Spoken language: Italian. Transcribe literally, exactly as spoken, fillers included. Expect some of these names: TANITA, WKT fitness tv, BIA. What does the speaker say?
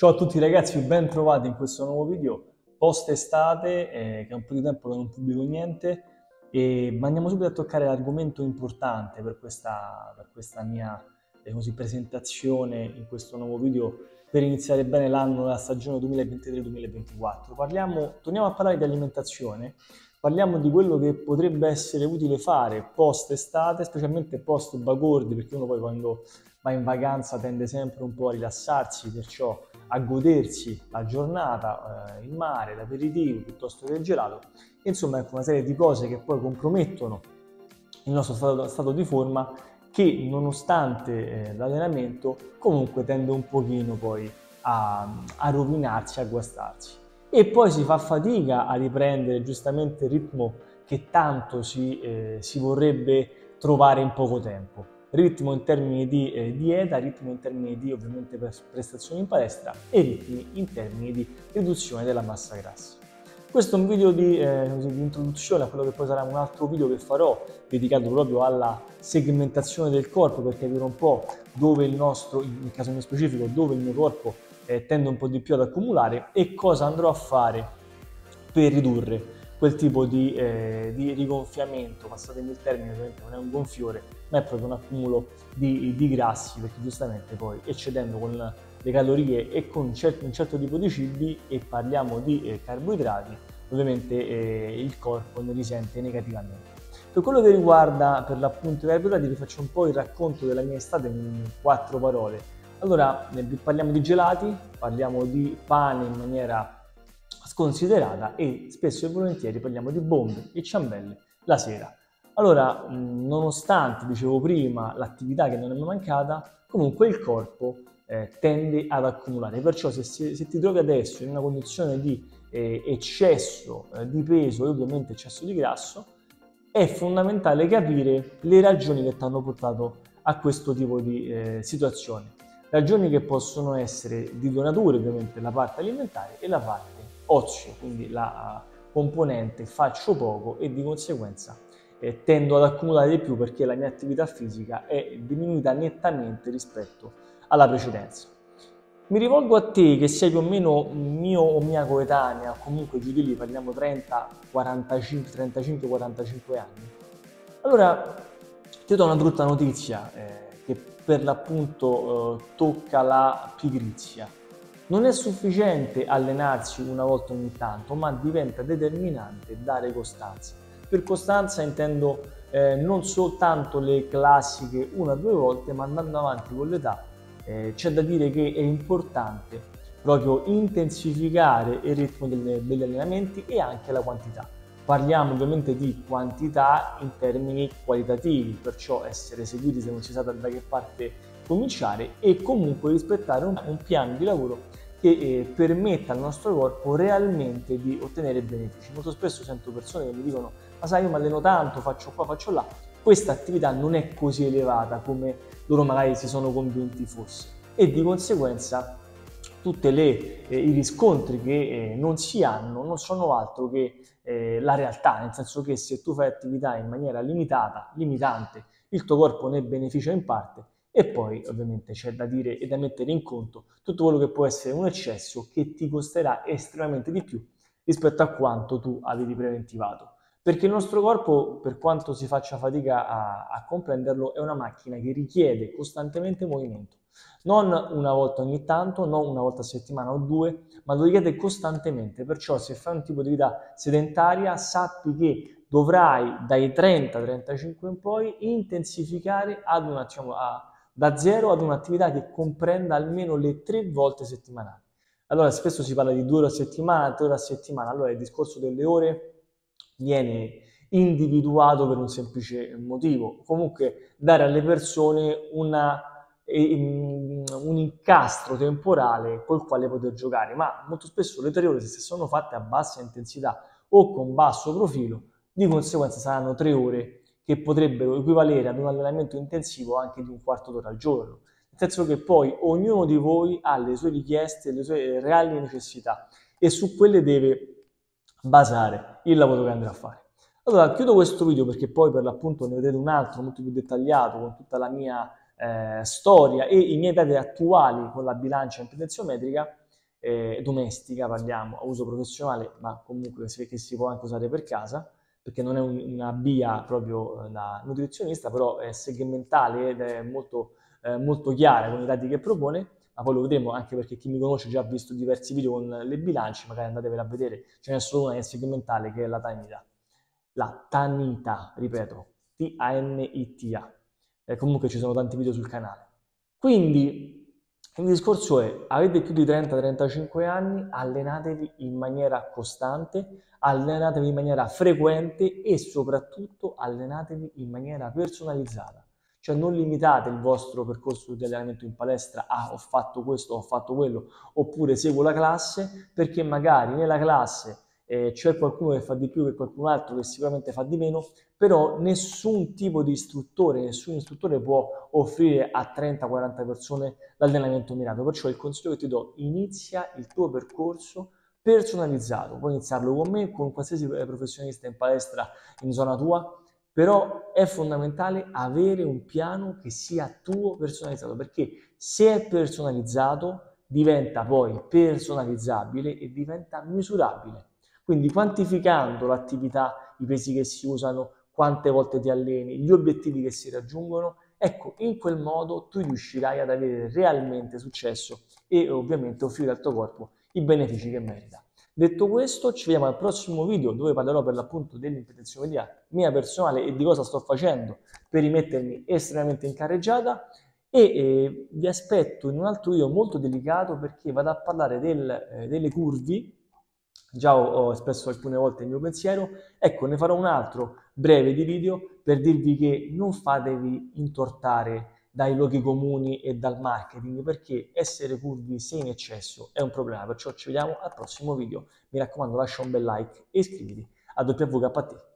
Ciao a tutti ragazzi, ben trovati in questo nuovo video post estate, eh, che è un po' di tempo che non pubblico niente, e, ma andiamo subito a toccare l'argomento importante per questa, per questa mia eh, così, presentazione in questo nuovo video per iniziare bene l'anno, la stagione duemilaventitré duemilaventiquattro. Parliamo, torniamo a parlare di alimentazione, parliamo di quello che potrebbe essere utile fare post estate, specialmente post bagordi, perché uno poi quando va in vacanza tende sempre un po' a rilassarsi, perciò a godersi la giornata, eh, il mare, l'aperitivo piuttosto che il gelato. Insomma, ecco una serie di cose che poi compromettono il nostro stato, stato di forma, che nonostante eh, l'allenamento comunque tende un pochino poi a, a rovinarsi, a guastarsi. E poi si fa fatica a riprendere giustamente il ritmo che tanto si, eh, si vorrebbe trovare in poco tempo. Ritmo in termini di eh, dieta, ritmo in termini di ovviamente prestazioni in palestra e ritmi in termini di riduzione della massa grassa. Questo è un video di, eh, di introduzione a quello che poi sarà un altro video che farò dedicato proprio alla segmentazione del corpo, per capire un po' dove il nostro, nel caso mio specifico, dove il mio corpo eh, tende un po' di più ad accumulare e cosa andrò a fare per ridurre quel tipo di, eh, di rigonfiamento, passatemi il termine, ovviamente non è un gonfiore, ma è proprio un accumulo di, di grassi, perché giustamente poi eccedendo con le calorie e con certo, un certo tipo di cibi, e parliamo di eh, carboidrati, ovviamente eh, il corpo ne risente negativamente. Per quello che riguarda per l'appunto i carboidrati, vi faccio un po' il racconto della mia estate in quattro parole. Allora, eh, parliamo di gelati, parliamo di pane in maniera sconsiderata e spesso e volentieri parliamo di bombe e ciambelle la sera. Allora, nonostante, dicevo prima, l'attività che non è mai mancata, comunque il corpo eh, tende ad accumulare, perciò se, se ti trovi adesso in una condizione di eh, eccesso eh, di peso e ovviamente eccesso di grasso, è fondamentale capire le ragioni che ti hanno portato a questo tipo di eh, situazione. Ragioni che possono essere di due nature, ovviamente la parte alimentare e la parte ozio, quindi la componente faccio poco e di conseguenza eh, tendo ad accumulare di più perché la mia attività fisica è diminuita nettamente rispetto alla precedenza. Mi rivolgo a te che sei più o meno mio o mia coetanea, comunque giù di lì, parliamo trenta quarantacinque trentacinque quarantacinque anni. Allora ti do una brutta notizia eh, che per l'appunto eh, tocca la pigrizia. Non è sufficiente allenarsi una volta ogni tanto, ma diventa determinante dare costanza. Per costanza intendo eh, non soltanto le classiche una o due volte, ma andando avanti con l'età eh, c'è da dire che è importante proprio intensificare il ritmo delle, degli allenamenti e anche la quantità. Parliamo ovviamente di quantità in termini qualitativi, perciò essere seguiti se non si sa da che parte cominciare, e comunque rispettare un, un piano di lavoro che eh, permetta al nostro corpo realmente di ottenere benefici. Molto spesso sento persone che mi dicono: ma sai, io mi alleno tanto, faccio qua, faccio là, questa attività non è così elevata come loro magari si sono convinti fosse, e di conseguenza tutti eh, i riscontri che eh, non si hanno non sono altro che eh, la realtà, nel senso che se tu fai attività in maniera limitata, limitante, il tuo corpo ne beneficia in parte. E poi ovviamente c'è da dire e da mettere in conto tutto quello che può essere un eccesso che ti costerà estremamente di più rispetto a quanto tu avevi preventivato, perché il nostro corpo, per quanto si faccia fatica a, a comprenderlo, è una macchina che richiede costantemente movimento, non una volta ogni tanto, non una volta a settimana o due, ma lo richiede costantemente. Perciò se fai un tipo di vita sedentaria, sappi che dovrai dai trenta trentacinque in poi intensificare ad un attimo a da zero ad un'attività che comprenda almeno le tre volte settimanali. Allora spesso si parla di due ore a settimana, tre ore a settimana. Allora il discorso delle ore viene individuato per un semplice motivo: comunque dare alle persone una, um, un incastro temporale col quale poter giocare, ma molto spesso le tre ore, se sono fatte a bassa intensità o con basso profilo, di conseguenza saranno tre ore che potrebbero equivalere ad un allenamento intensivo anche di un quarto d'ora al giorno, nel senso che poi ognuno di voi ha le sue richieste, le sue reali necessità, e su quelle deve basare il lavoro che andrà a fare. Allora chiudo questo video, perché poi per l'appunto ne vedrete un altro molto più dettagliato con tutta la mia eh, storia e i miei dati attuali con la bilancia in pretenziometrica, eh, domestica, parliamo a uso professionale, ma comunque che si può anche usare per casa, perché non è un, una B I A proprio da nutrizionista, però è segmentale ed è molto, eh, molto chiara con i dati che propone, ma poi lo vedremo anche perché chi mi conosce già ha visto diversi video con le bilance, magari andatevela a vedere, ce n'è solo una che è segmentale, che è la TANITA. La TANITA, ripeto, T A N I T A. Eh, comunque ci sono tanti video sul canale. Quindi il discorso è, avete più di trenta trentacinque anni, allenatevi in maniera costante, allenatevi in maniera frequente e soprattutto allenatevi in maniera personalizzata. Cioè non limitate il vostro percorso di allenamento in palestra a ah, ho fatto questo, ho fatto quello, oppure seguo la classe, perché magari nella classe eh, c'è qualcuno che fa di più che qualcun altro che sicuramente fa di meno, però nessun tipo di istruttore, nessun istruttore può offrire a trenta quaranta persone l'allenamento mirato. Perciò il consiglio che ti do, inizia il tuo percorso personalizzato, puoi iniziarlo con me, con qualsiasi professionista in palestra in zona tua, però è fondamentale avere un piano che sia tuo personalizzato, perché se è personalizzato diventa poi personalizzabile e diventa misurabile. Quindi quantificando l'attività, i pesi che si usano, quante volte ti alleni, gli obiettivi che si raggiungono, ecco, in quel modo tu riuscirai ad avere realmente successo e ovviamente offrire al tuo corpo i benefici che merita. Detto questo, ci vediamo al prossimo video dove parlerò per l'appunto dell'ipertensiometria mia personale e di cosa sto facendo per rimettermi estremamente in carreggiata, e eh, vi aspetto in un altro video molto delicato perché vado a parlare del, eh, delle curve. Già ho, ho espresso alcune volte il mio pensiero, ecco, ne farò un altro breve di video per dirvi che non fatevi intortare dai luoghi comuni e dal marketing, perché essere curvi se in eccesso è un problema. Perciò ci vediamo al prossimo video, mi raccomando lascia un bel like e iscriviti a W K T.